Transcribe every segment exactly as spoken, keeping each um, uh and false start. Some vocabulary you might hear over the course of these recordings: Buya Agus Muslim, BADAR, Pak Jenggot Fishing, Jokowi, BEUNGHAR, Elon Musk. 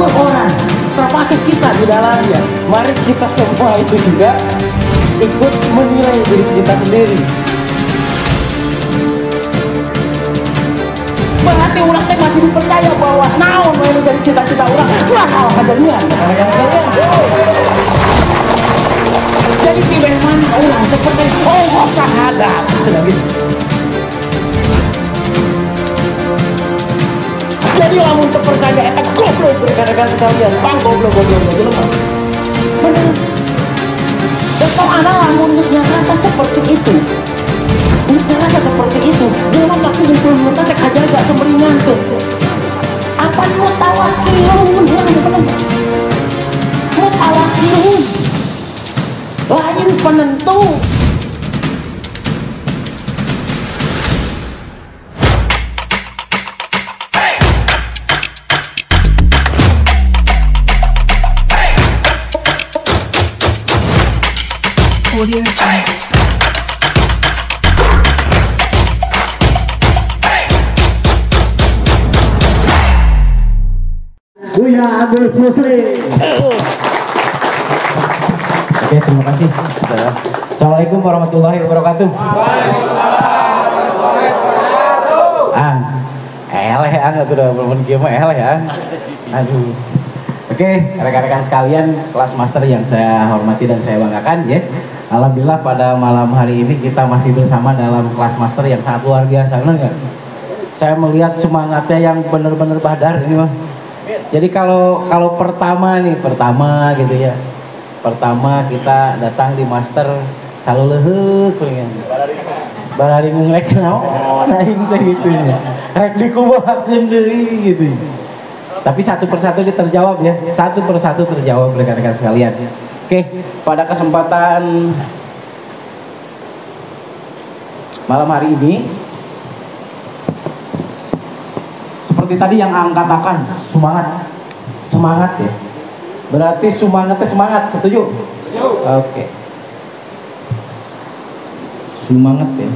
semua orang, termasuk kita di dalamnya. Mari kita semua itu juga ikut menilai diri kita sendiri. Berarti ulang teh masih dipercaya bahwa naon menu dari cita-cita ulang ulah kalah kadernya. Jadi tiba-tiba ulang seperti Allah sahadat sedang gitu. Jadi lamun terpercaya eta goblok berkara-kara sekalian bang goblok goblok goblok. Benar. Dan kalau anak lamun ngerasa seperti itu, ngerasa seperti itu, dia mah pasti jempol muntah tek aja gak semeringan tuh. Apa mau tawakilun? Dia nggak penentu. Mau tawakilun, lain penentu. Audio Jungle. Buya Agus Muslim. Oke, terima kasih. Assalamualaikum warahmatullahi wabarakatuh. Waalaikumsalam warahmatullahi wabarakatuh. Ah, eleh anget udah belum kieu mah eleh ya. Aduh. Oke, rekan-rekan sekalian, kelas master yang saya hormati dan saya banggakan ya. Alhamdulillah pada malam hari ini kita masih bersama dalam kelas master yang sangat luar biasa, enggak? Saya melihat semangatnya yang benar-benar badar ini mah. Jadi kalau kalau pertama nih, pertama gitu ya. Pertama kita datang di master selalu leuheuk kuningan. Balaringung rek naon aing teh gitu ya. Rek dikumahakeun deui gitu. Tapi satu persatu diterjawab ya. Satu persatu terjawab rekan-rekan sekalian. Oke, pada kesempatan malam hari ini seperti tadi yang Aang katakan, semangat, semangat ya. Berarti semangatnya semangat, setuju? Setuju. Oke. Semangat ya.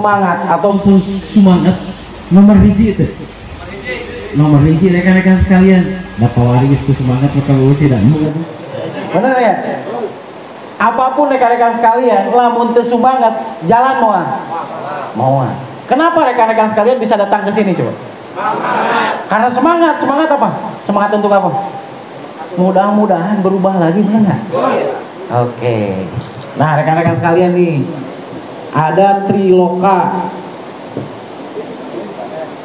Semangat atau semangat nomor hiji itu nomor hiji rekan-rekan sekalian dapat waris itu semangat maka berusi dan bener ya apapun rekan-rekan sekalian lamun teu semangat jalan moal moal kenapa rekan-rekan sekalian bisa datang ke sini coba semangat. Karena semangat semangat apa semangat untuk apa mudah-mudahan berubah lagi bener nggak oke nah rekan-rekan sekalian nih ada triloka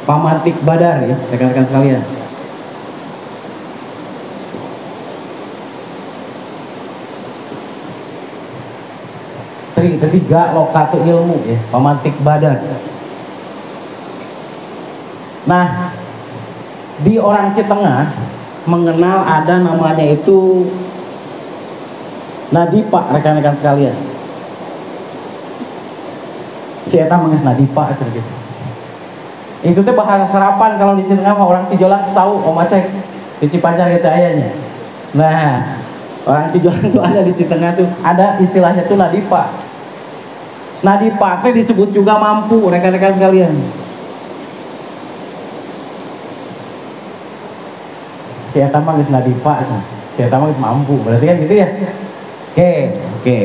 pemantik badar ya rekan-rekan sekalian. Tri ketiga loka itu ilmu ya pemantik badar. Nah di orang Citengah mengenal ada namanya itu Nadipa rekan-rekan sekalian. Si eta menges Nadipa gitu. Itu tuh bahasa serapan kalau di Citengah orang Cijolang tahu Om Aceh di Cipancar itu ayahnya. Nah, orang Cijolang tuh ada di Citengah tuh ada istilahnya tuh Nadipa. Nadipa itu disebut juga mampu rekan-rekan sekalian. Si eta menges Nadipa, si eta menges mampu. Berarti kan gitu ya. Oke, oke.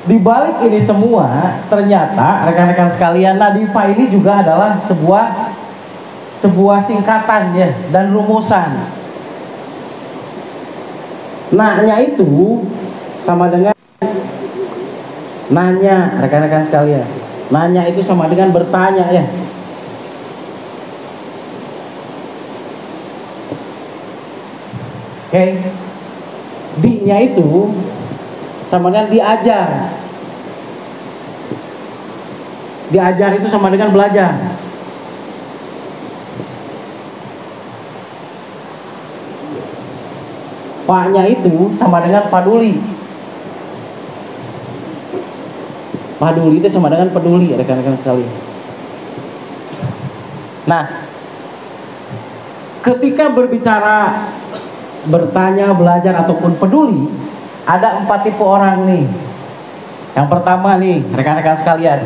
Di balik ini semua ternyata rekan-rekan sekalian Nadipa ini juga adalah sebuah sebuah singkatan ya dan rumusan. Nanya itu sama dengan nanya rekan-rekan sekalian. Nanya itu sama dengan bertanya ya. Oke. Di-nya itu sama dengan diajar. Diajar itu sama dengan belajar. Paknya itu sama dengan paduli. Paduli itu sama dengan peduli rekan-rekan sekalian. Nah, ketika berbicara bertanya, belajar, ataupun peduli, ada empat tipe orang nih. Yang pertama nih, rekan-rekan sekalian,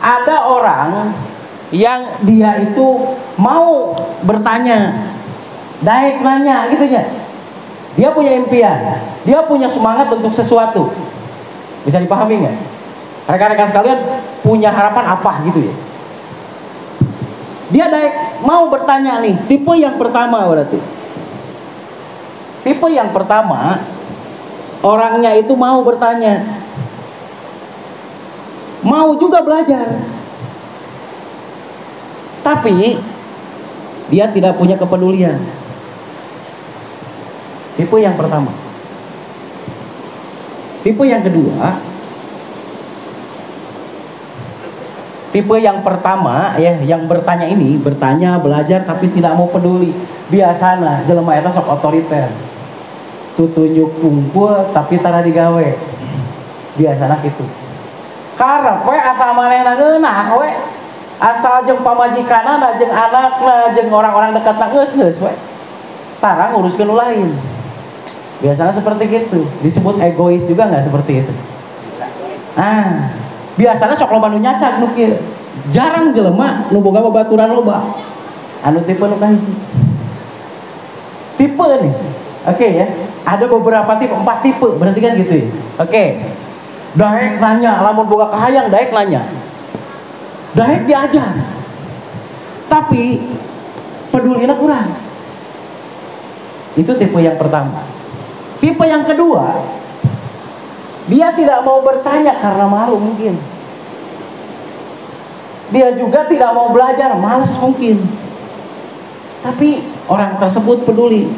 ada orang yang dia itu mau bertanya, daik nanya gitu ya. Dia punya impian, dia punya semangat untuk sesuatu. Bisa dipahami nggak? Rekan-rekan sekalian punya harapan apa gitu ya? Dia daik mau bertanya nih, tipe yang pertama berarti. Tipe yang pertama, orangnya itu mau bertanya, mau juga belajar, tapi dia tidak punya kepedulian. Tipe yang pertama. Tipe yang kedua, tipe yang pertama ya, yang bertanya ini, bertanya, belajar, tapi tidak mau peduli. Biasana jelema eta sok otoriter, tutunjuk unggul tapi tara digawe. Biasana gitu. Karep we asal manehna geunah we, asal jeung pamajikanna jeung anakna jeung orang-orang dekatna geus geus we, tara nguruskeun lain. Biasanya seperti itu. Disebut egois juga nggak seperti itu? Ah, biasanya sok loba nu nyacat nu kieu. Jarang jelema nu boga babaturan loba. Anu tipe nu kahiji. Tipe nih. Oke okay, ya. Ada beberapa tipe, empat tipe berarti kan gitu ya. Oke. Okay. Daek nanya, lamun boga kahayang daek nanya. Daek diajar. Tapi pedulina kurang. Itu tipe yang pertama. Tipe yang kedua, dia tidak mau bertanya karena malu mungkin. Dia juga tidak mau belajar, malas mungkin. Tapi orang tersebut peduli,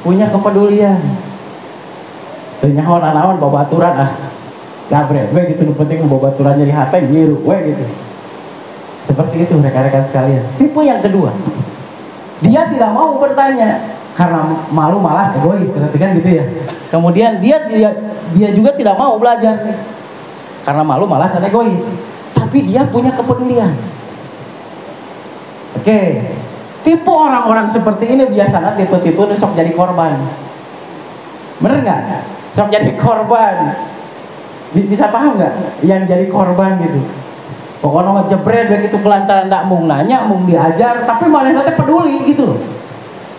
punya kepedulian. Ternyahon anawan babaturan ah, gabre, we gitu nu penting babaturan nyeri hate nyiru, we gitu. Seperti itu rekan-rekan sekalian. Tipe yang kedua, dia tidak mau bertanya karena malu, malah egois, perhatikan gitu ya. Kemudian dia dia, dia juga tidak mau belajar nih. Karena malu, malas, dan egois. Tapi dia punya kepedulian. Oke, okay. Tipe orang-orang seperti ini biasanya tipe-tipe sok jadi korban. Bener nggak? Sok jadi korban. Bisa paham nggak? Yang jadi korban gitu. Pokoknya mah jebret begitu kelantaran ndak mung nanya, mung diajar, tapi malah nanti peduli gitu loh.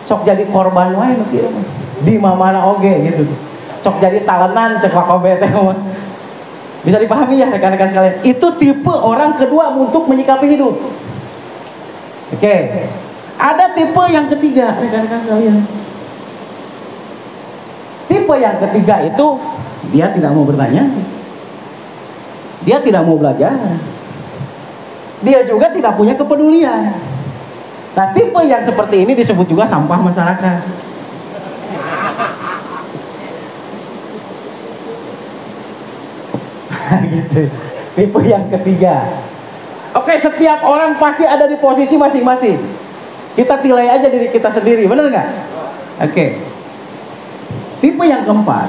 Sok jadi korban wae gitu. Di mana-mana oge gitu. Sok jadi talenan cek lakobe teh. Bisa dipahami ya rekan-rekan sekalian. Itu tipe orang kedua untuk menyikapi hidup. Oke. Okay. Ada tipe yang ketiga rekan-rekan sekalian. Tipe yang ketiga itu dia tidak mau bertanya. Dia tidak mau belajar. Dia juga tidak punya kepedulian. Nah, tipe yang seperti ini disebut juga sampah masyarakat. Gitu. Tipe yang ketiga. Oke, setiap orang pasti ada di posisi masing-masing. Kita tilai aja diri kita sendiri, bener nggak? Oke. Tipe yang keempat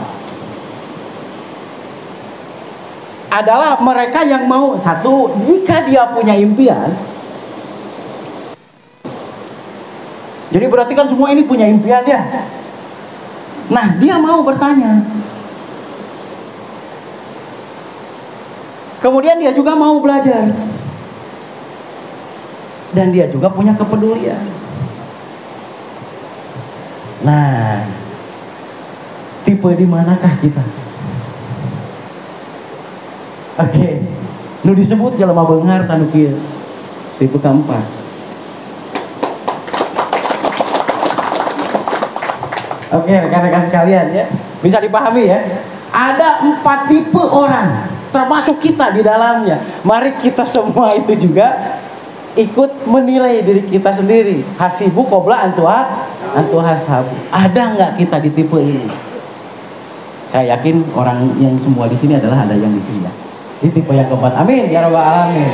adalah mereka yang mau, satu, jika dia punya impian. Jadi berarti kan semua ini punya impian ya. Nah, dia mau bertanya. Kemudian dia juga mau belajar. Dan dia juga punya kepedulian. Nah, tipe di manakah kita? Oke, okay. Nu disebut jelema beunghar tanu kieu. Tipe keempat. Oke, okay, rekan-rekan sekalian ya, bisa dipahami ya. Ada empat tipe orang, termasuk kita di dalamnya. Mari kita semua itu juga ikut menilai diri kita sendiri. Hasibu qobla antuha antuha hasabu. Ada nggak kita di tipe ini? Saya yakin orang yang semua di sini adalah ada yang di sini ya. Di tipe yang keempat, amin ya rabbal alamin.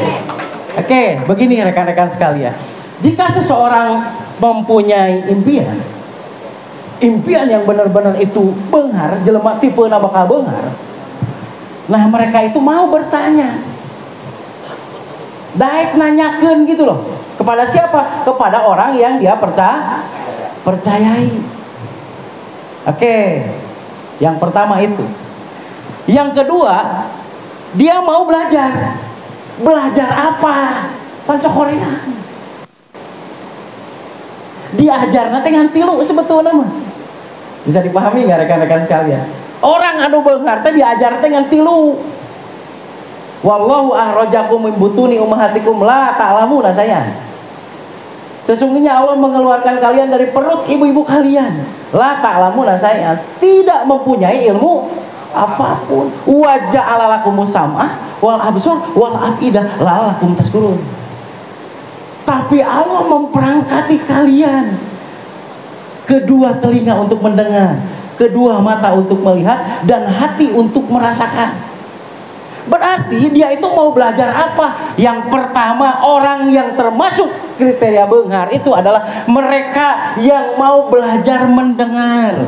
Oke, okay, begini rekan-rekan sekalian, jika seseorang mempunyai impian, impian yang benar-benar itu beunghar, jelema tipe na bakal beunghar. Nah, mereka itu mau bertanya, daek nanyakeun gitu loh. Kepada siapa? Kepada orang yang dia percaya, percayai. Oke, yang pertama itu. Yang kedua, dia mau belajar. Belajar apa? Pancokoreaan. Diajar nanti nganti lu sebetulnya mah. Bisa dipahami nggak rekan-rekan sekalian? Orang anu beunghar teh diajar teh nganti lu. Wallahu ahrajakum min butuni ummahatikum la ta'lamuna saya. Sesungguhnya Allah mengeluarkan kalian dari perut ibu-ibu kalian. La ta'lamuna saya, tidak mempunyai ilmu apapun. Wa ja'ala lakumus sam'a wal absar wal afidah la'allakum tashkurun. Tapi Allah memperangkati kalian kedua telinga untuk mendengar, kedua mata untuk melihat, dan hati untuk merasakan. Berarti dia itu mau belajar apa? Yang pertama, orang yang termasuk kriteria beunghar itu adalah mereka yang mau belajar mendengar.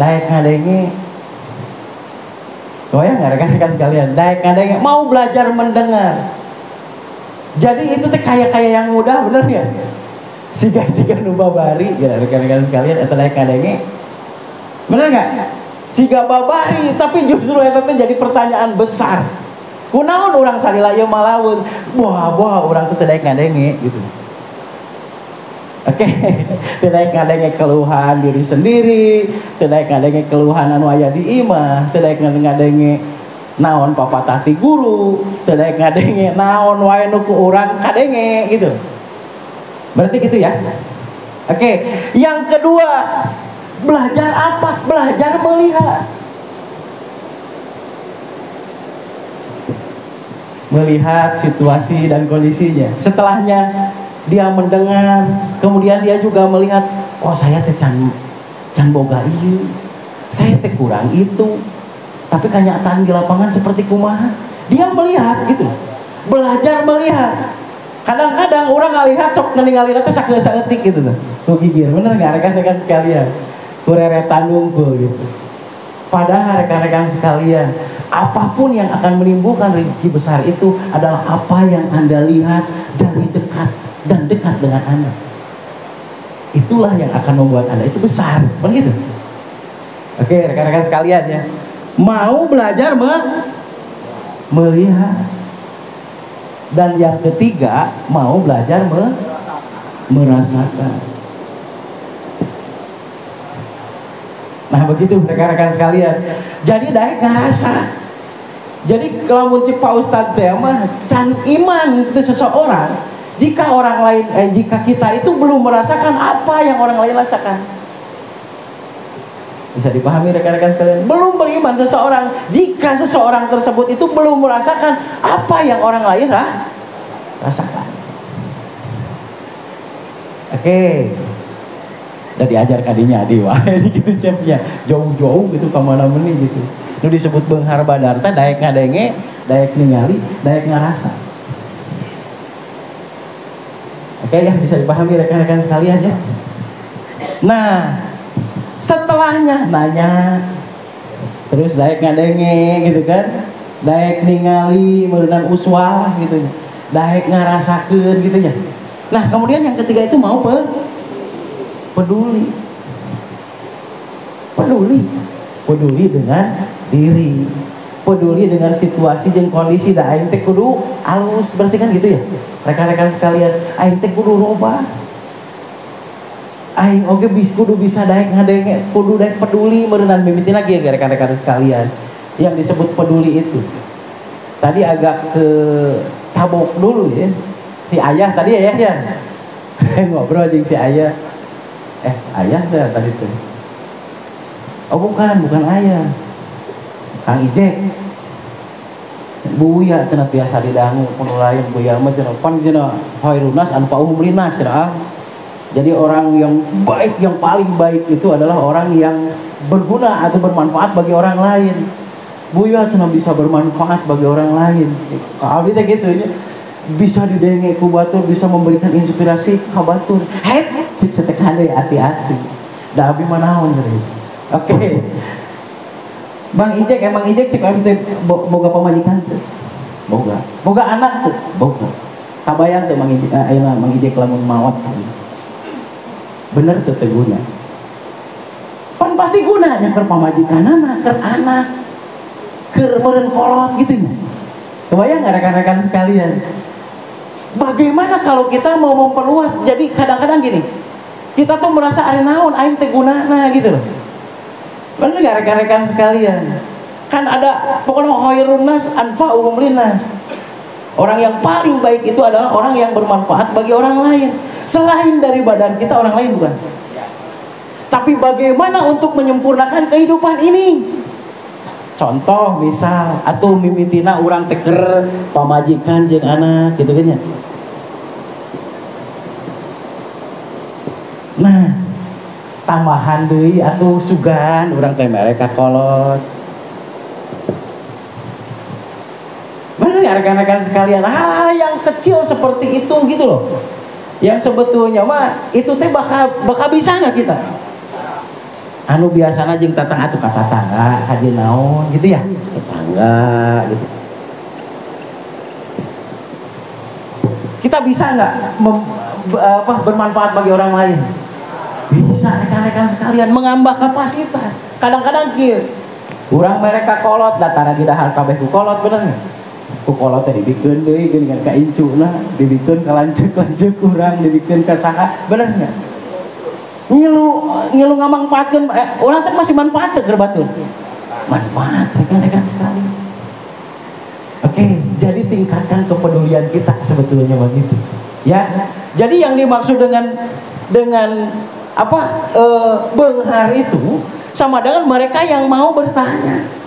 Daek ngadenge, goyang nggak rekan-rekan sekalian? Daek ngadenge, mau belajar mendengar. Jadi itu teh kayak kayak yang muda, bener ya? Siga-siga nu babari, ya rekan-rekan sekalian, eta daek ngadenge, bener nggak? Siga babari, tapi justru eta teh jadi pertanyaan besar. Kunaon urang salila ieu malawun, wah wah urang teh daek ngadenge gitu. Oke, tidak ngadenge keluhan diri sendiri, tidak ngadenge keluhan anu aya di imah, tidak ngadenge naon papatah ti guru, tidak ngadenge naon wae nu ku urang kadenge gitu. Berarti gitu ya. Oke, yang kedua, belajar apa? Belajar melihat. Melihat situasi dan kondisinya. Setelahnya dia mendengar, kemudian dia juga melihat, oh saya teh can, can boga ieu, saya teh kurang itu, tapi kenyataan di lapangan seperti kumaha. Dia melihat gitu, belajar melihat. Kadang-kadang orang ngalihat sok ngeningalina teh sakeut saeutik gitu tuh, nu gigir, bener nggak rekan-rekan sekalian? Kureretan unggul gitu. Padahal rekan-rekan sekalian, apapun yang akan menimbulkan rezeki besar itu adalah apa yang Anda lihat dari dekat dan dekat dengan Anda. Itulah yang akan membuat Anda itu besar, begitu. Oke, rekan-rekan sekalian ya. Mau belajar me melihat. Dan yang ketiga, mau belajar me merasakan. Nah, begitu rekan-rekan sekalian. Jadi daek ngarasa. Jadi lamun cek Pak Ustadz teh mah can iman itu seseorang jika orang lain, eh, jika kita itu belum merasakan apa yang orang lain rasakan. Bisa dipahami rekan-rekan sekalian? Belum beriman seseorang jika seseorang tersebut itu belum merasakan apa yang orang lain lah, rasakan. Oke, udah diajar kadinya adi wah gitu cepnya jauh-jauh gitu kemana mana gitu. Itu disebut beunghar badar teh daek ngadenge, daek ningali, daek ngarasa. Oke ya, bisa dipahami rekan-rekan sekalian ya. Nah, setelahnya nanya, terus daek ngadenge gitu kan, daek ningali meureunan uswah gitu, daek ngarasakeun gitu ya. Nah, kemudian yang ketiga itu mau pe peduli, peduli, peduli dengan diri, peduli dengan situasi jeung kondisi. Da aing teh kudu alus, berarti kan gitu ya rekan-rekan sekalian. Aing teh kudu roba, aing oge bis kudu bisa daek ngadenge, kudu daek peduli meureunan mimitin lagi ya rekan-rekan sekalian. Yang disebut peduli itu tadi agak ke cabok dulu ya si ayah tadi ya ya ngobrol jeung si ayah, eh ayah saya tadi tuh, oh bukan bukan ayah, Kang Ijek, Buya cenah biasa didangu kuno lain. Buya mah cenah pan cenah khairunas anu pauhum linas cenah. Jadi orang yang baik, yang paling baik itu adalah orang yang berguna atau bermanfaat bagi orang lain. Buya cenah bisa bermanfaat bagi orang lain. Abdi teh kitu nya. Bisa didenge ku batur, bisa memberikan inspirasi ka batur. Heh, cik satek handai hati-hati. Da abdi mah naon teh. Oke. Okay. Bang Ijek, emang Ijek cek M T boga pemajikan tuh, boga, boga anak tuh, boga. Kabayang tuh mengijik lamun mawat saja. Bener tuh teguna. Pan pasti gunanya ker pamajikan anak, ker anak, ker meren kolot gitu. Kebayang nggak rekan-rekan sekalian? Bagaimana kalau kita mau memperluas? Jadi kadang-kadang gini, kita tuh merasa are naon aing teh gunana gitu loh. Bener nggak rekan-rekan sekalian? Kan ada pokoknya khairun nas anfa'uhum linnas. Orang yang paling baik itu adalah orang yang bermanfaat bagi orang lain. Selain dari badan kita, orang lain bukan. Tapi bagaimana untuk menyempurnakan kehidupan ini? Contoh misal, atuh mimitina urang teker pamajikan jeung anak gitu kan ya. Nah, tambahan deui atuh sugan urang teh mere kakolot. Rekan-rekan sekalian, hal-hal yang kecil seperti itu gitu loh, yang sebetulnya mah itu teh bakal bakal bisa nggak kita? Anu biasana jeung tatang atuh katatangga, haji naon gitu ya, tetangga gitu. Kita bisa nggak apa bermanfaat bagi orang lain? Bisa rekan-rekan sekalian, menambah kapasitas. Kadang-kadang kieu, urang mereka kolot, dataran didahar kabeh ku kolot bener nggak? Kukolot teh dibikeun deui dengan ka incuna, dibikeun ka lanceuk-lanceuk urang, dibikeun ka saha, bener enggak? Ngilu ngilu ngamangpaatkeun eh, urang teh masih manfaat teh keur batur. Manfaat rekan-rekan sekali. Oke, jadi tingkatkan kepedulian kita sebetulnya begitu. Ya. Jadi yang dimaksud dengan dengan apa? E, beunghar itu sama dengan mereka yang mau bertanya.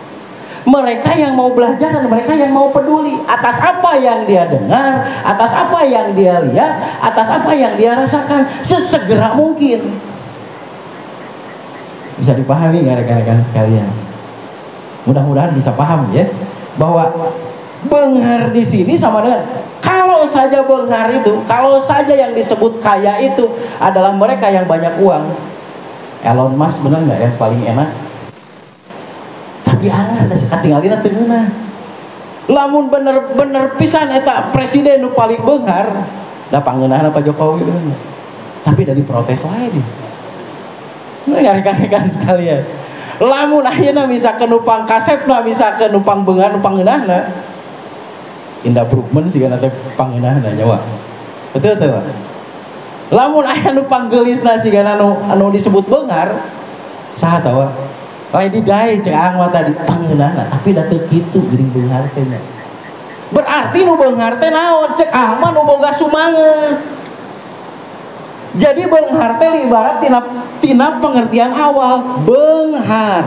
Mereka yang mau belajar dan mereka yang mau peduli atas apa yang dia dengar, atas apa yang dia lihat, atas apa yang dia rasakan sesegera mungkin. Bisa dipahami nggak rekan-rekan sekalian? Mudah-mudahan bisa paham ya, bahwa beunghar di sini sama dengan kalau saja beunghar itu, kalau saja yang disebut kaya itu adalah mereka yang banyak uang. Elon Musk benar nggak ya paling enak? Tapi anggar dan katinggalina teu ngeunah. Lamun bener-bener pisan eta presiden nu paling beunghar, da pangeunahna Pak Jokowi bener. Tapi dari protes wae dia. Bener rekan-rekan sekalian. Lamun ayeuna misalkeun nu pangkasepna, misalkeun nu pangbeunghar nu pangeunahna, improvement sigana teh pangeunahna nyawa. Betul teu? Lamun aya nu panggeulisna sigana nu anu disebut beunghar, saha tah wa? Lady Day cek angwa tadi pangeunahna tapi da teu kitu geuning beunghar teh. Berarti nu beunghar teh naon cek ahma nu boga sumangeut. Jadi beunghar teh ibarat tina tina pengertian awal beunghar.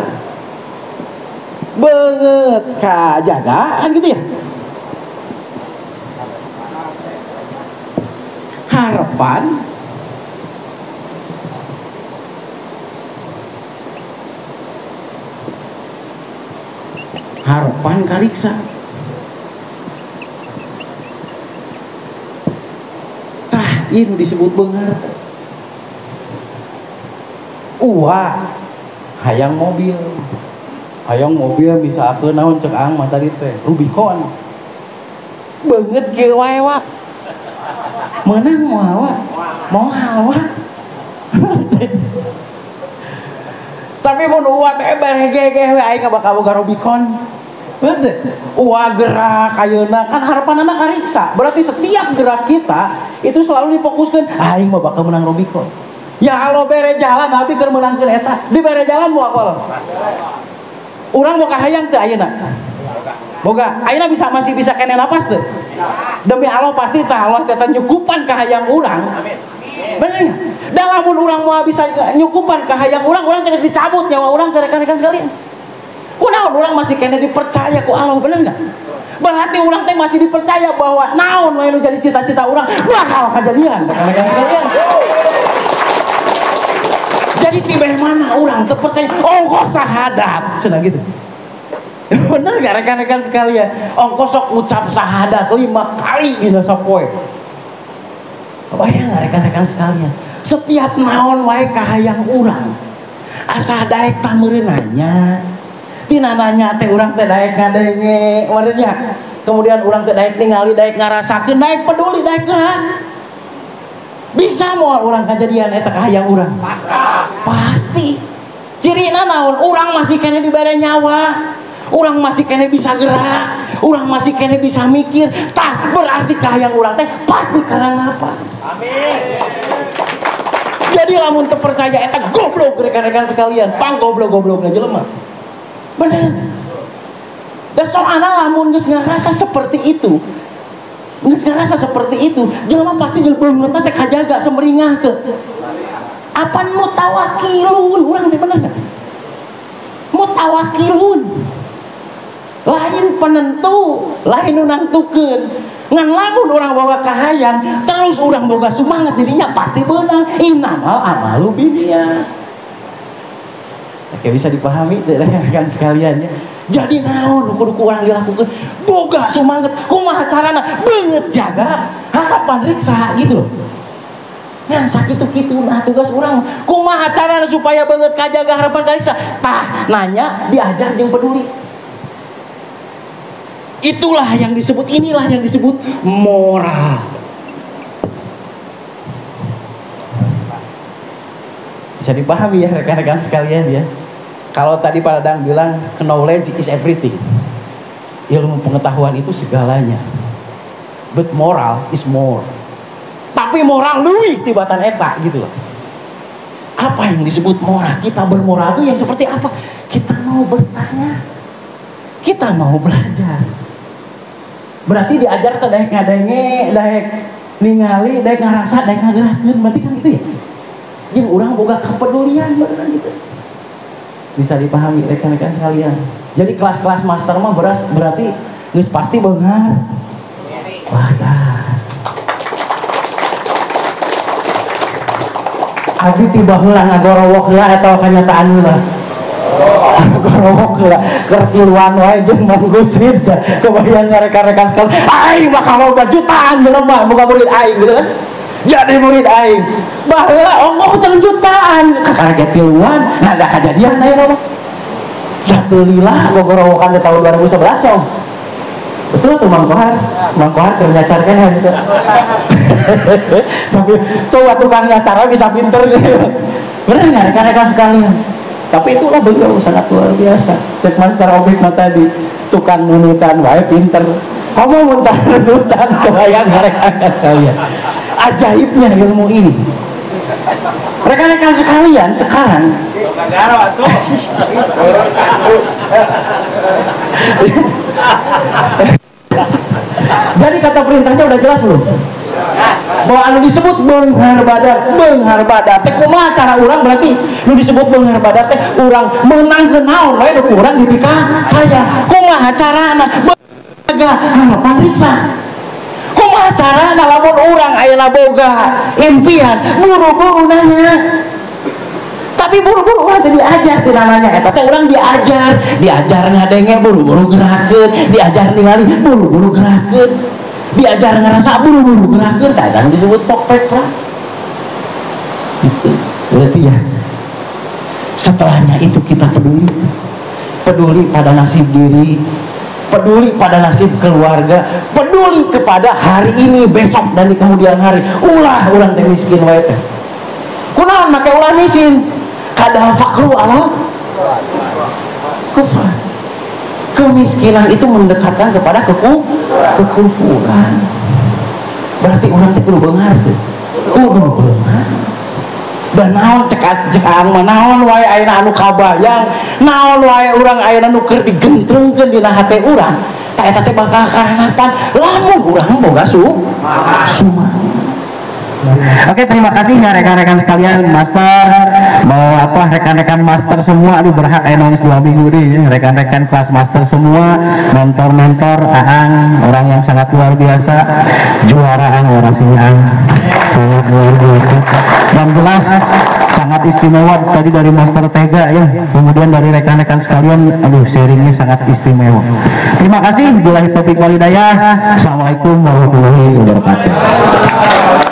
Beungeut ka jagaan gitu ya. Harapan harapan kariksa tah ini disebut beunghar. Uah hayang mobil hayang mobil bisa aku naon cek ang mata di teh Rubicon banget kieu wae wa meunang moal wa moal wa tapi mun uah teh bergegeh we aing bakal boga Rubicon. Betul. Wah gerak ayeuna kan harapanna kariksa. Berarti setiap gerak kita itu selalu difokuskan aing mah bakal menang Rubicon. Ya kalau bere jalan tapi keur meunangkeun eta. Di bere jalan moal apal? Urang boga hayang teu ayeuna? Boga. Ayeuna bisa masih bisa kene napas teu? Demi Allah pasti tah Allah teh nyukupan ka hayang urang. Amin. Bener. Da lamun urang moal bisa nyukupan ka hayang urang, urang geus dicabut nyawa urang ka rekan-rekan sekalian. Kunaon orang masih kena dipercaya ku Allah, bener nggak? Berarti orang teh masih dipercaya bahwa naon wae nu jadi cita-cita orang bakal kejadian. Jadi tibeh mana orang terpercaya ongkos syahadat cenah gitu. Bener nggak rekan-rekan sekalian? Ongkos sok ucap syahadat lima kali dina sapoe. Bayang nggak rekan-rekan sekalian? Setiap naon wae ka hayang urang asa daek pameunanya. Tina nanya teh urang teh daek ngadenge, warenya kemudian orang teh daek ningali, daek ngarasakeun, daek peduli, daek gerak. Bisa moal orang kejadian eta kahayang urang. Pasti. Cirina naon? Urang masih kene dibere nyawa. Urang masih kene bisa gerak. Urang masih kene bisa mikir. Tah berarti kahayang urang teh pasti karena apa? Amin. Jadi lamun terpercaya eta goblok rekan-rekan sekalian. Pang goblok-goblokna jelema. Bener. Dan soalnya lamun geus ngarasa seperti itu, geus ngarasa seperti itu, jelema pasti jelema teh kajaga semringah ke. Apan mutawakilun, urang teh bener gak? Mutawakilun, lain penentu, lain nunangtukeun. Ngan lamun urang boga kahayang, terus urang boga sumangat dirinya pasti benar. Innamal amalu binniyat. Oke, bisa dipahami rekan-rekan sekalian ya. Jadi naon kudu orang dilakukan boga semangat kumaha carana beungeut jaga harapan riksa gitu loh. Yang sakit itu gitu nah tugas orang kumaha carana supaya beungeut kajaga harapan riksa tah nanya diajar jeung peduli. Itulah yang disebut inilah yang disebut moral. Bisa dipahami ya rekan-rekan sekalian ya. Kalau tadi Pak Dadang bilang knowledge is everything, ilmu pengetahuan itu segalanya, but moral is more. Tapi moral luwih tibatan eta gitu loh. Apa yang disebut moral? Kita bermoral itu yang seperti apa? Kita mau bertanya, kita mau belajar. Berarti diajar teh daek ngadenge, daek ningali, daek ngarasa, daek ngagerakeun, berarti kan gitu ya. Jeung urang boga kepedulian beneran gitu. Bisa dipahami rekan-rekan sekalian. Jadi kelas-kelas master mah beras berarti geus pasti beunghar. Badar. Abi tiba heula ngagorowok heula eta kenyataan heula. Ngagorowok heula kertiluan wae jeung manggusit. Kebayang rekan-rekan sekalian, aing bakal loba jutaan jelema buka murid aing gitu kan. Jadi murid aing baheula ongkoh teu jutaan kaget tiluan ada kejadian ayeuna mah jatulilah gogorowokan di tahun dua ribu sebelas om betul tuh Mang Kohar Mang Kohar keur nyacarkeun gitu. Tapi tuh tukang nyacara bisa pinter gitu. Bener enggak rekan-rekan sekalian? Tapi itulah beliau sangat luar biasa. Cek master objekna tadi tukang nunutan wae pinter. Kamu muntah nunutan kebayang rekan-rekan sekalian. Ajaibnya ilmu ini rekan-rekan sekalian sekarang jadi kata perintahnya udah jelas belum? Bahwa anu disebut beunghar badar beunghar badar teh kumaha cara urang berarti anu disebut beunghar badar teh urang meunangkeun naon lain urang dipikah kaya kumaha carana jaga harapan riksa. Kumaha carana lamun urang ayeuna boga impian buru-buru nanya. Tapi buru-buru urang teh diajar tidak nanya eta teh urang diajar, diajar ngadenge buru-buru gerakeun, diajar ningali buru-buru gerakeun, diajar ngarasa buru-buru gerakeun tah eta disebut pokpek lah. Itu berarti ya. Setelahnya itu kita peduli. Peduli pada nasib diri. Peduli pada nasib keluarga, peduli kepada hari ini, besok dan di kemudian hari. Ulah urang teh miskin wae teh. Kunaon make ulah miskin? Kadal fakru ala kufur. Kemiskinan itu mendekatkan kepada keku kekufuran. Berarti urang teh kudu beunghar teh. Kudu beunghar. Dan naon cekat cekaan mah naon wae ayeuna anu kabayang naon wae urang ayeuna nu keur digentrengkeun dina hate urang ta eta teh bakal kahanatan lamun urang boga sumangat. Oke, terima kasih ya rekan-rekan sekalian master mau apa rekan-rekan master semua aduh berhak enangis dua minggu nih rekan-rekan kelas master semua mentor-mentor aang orang yang sangat luar biasa juara aang orang sini aang sangat luar biasa yang jelas sangat istimewa tadi dari master Tega ya kemudian dari rekan-rekan sekalian aduh sharingnya sangat istimewa. Terima kasih. Billahi taufiq walhidayah. Assalamualaikum warahmatullahi wabarakatuh.